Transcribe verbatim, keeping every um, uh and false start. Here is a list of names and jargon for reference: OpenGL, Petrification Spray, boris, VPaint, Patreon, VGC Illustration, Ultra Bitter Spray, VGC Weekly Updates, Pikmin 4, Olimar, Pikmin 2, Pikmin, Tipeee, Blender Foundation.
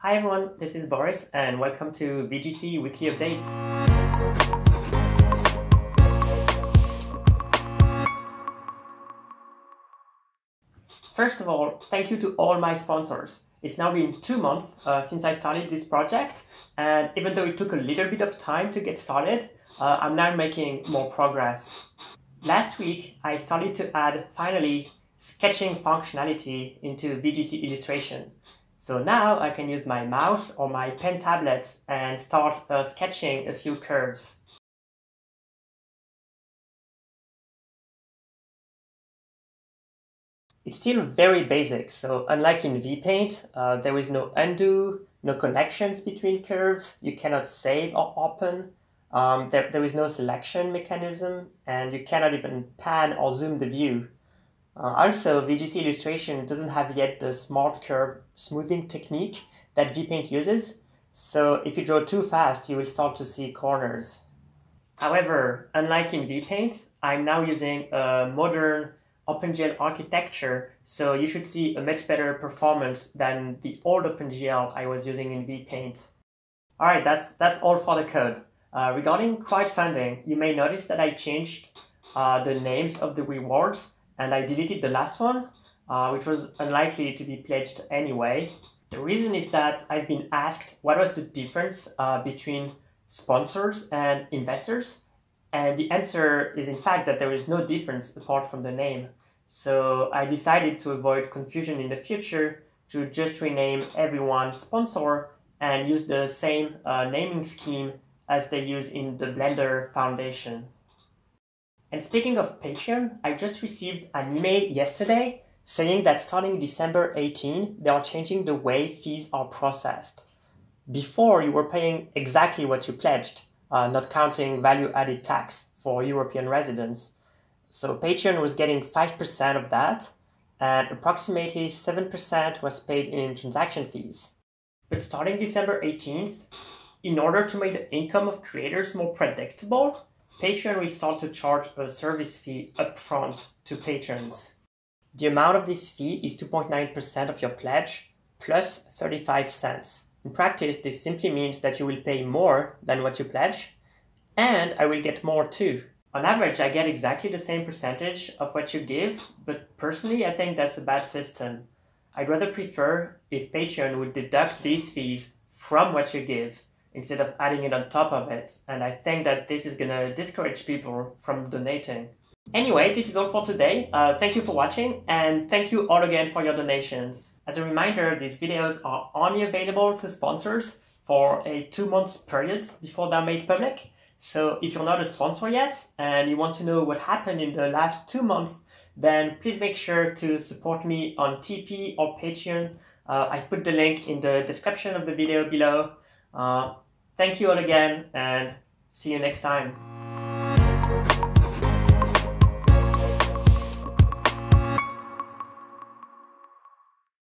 Hi everyone, this is Boris and welcome to V G C Weekly Updates. First of all, thank you to all my sponsors. It's now been two months uh, since I started this project, and even though it took a little bit of time to get started, uh, I'm now making more progress. Last week, I started to add, finally, sketching functionality into V G C Illustration. So now I can use my mouse or my pen tablets and start uh, sketching a few curves. It's still very basic, so unlike in VPaint, uh, there is no undo, no connections between curves, you cannot save or open, um, there, there is no selection mechanism, and you cannot even pan or zoom the view. Uh, also, V G C Illustration doesn't have yet the smart curve smoothing technique that VPaint uses, so if you draw too fast, you will start to see corners. However, unlike in VPaint, I'm now using a modern OpenGL architecture, so you should see a much better performance than the old OpenGL I was using in VPaint. Alright, that's, that's all for the code. Uh, regarding crowdfunding, you may notice that I changed uh, the names of the rewards, and I deleted the last one, uh, which was unlikely to be pledged anyway. The reason is that I've been asked what was the difference uh, between sponsors and investors, and the answer is in fact that there is no difference apart from the name. So I decided to avoid confusion in the future to just rename everyone sponsor and use the same uh, naming scheme as they use in the Blender Foundation. And speaking of Patreon, I just received an email yesterday saying that starting December eighteenth, they are changing the way fees are processed. Before, you were paying exactly what you pledged, uh, not counting value-added tax for European residents. So Patreon was getting five percent of that, and approximately seven percent was paid in transaction fees. But starting December eighteenth, in order to make the income of creators more predictable, Patreon will start to charge a service fee upfront to patrons. The amount of this fee is two point nine percent of your pledge, plus thirty-five cents. In practice, this simply means that you will pay more than what you pledge, and I will get more too. On average, I get exactly the same percentage of what you give, but personally, I think that's a bad system. I'd rather prefer if Patreon would deduct these fees from what you give, instead of adding it on top of it, and I think that this is gonna discourage people from donating. Anyway, this is all for today. Uh, thank you for watching, and thank you all again for your donations. As a reminder, these videos are only available to sponsors for a two-month period before they're made public, so if you're not a sponsor yet, and you want to know what happened in the last two months, then please make sure to support me on Tipeee or Patreon. Uh, I've put the link in the description of the video below. Uh, thank you all again, and see you next time.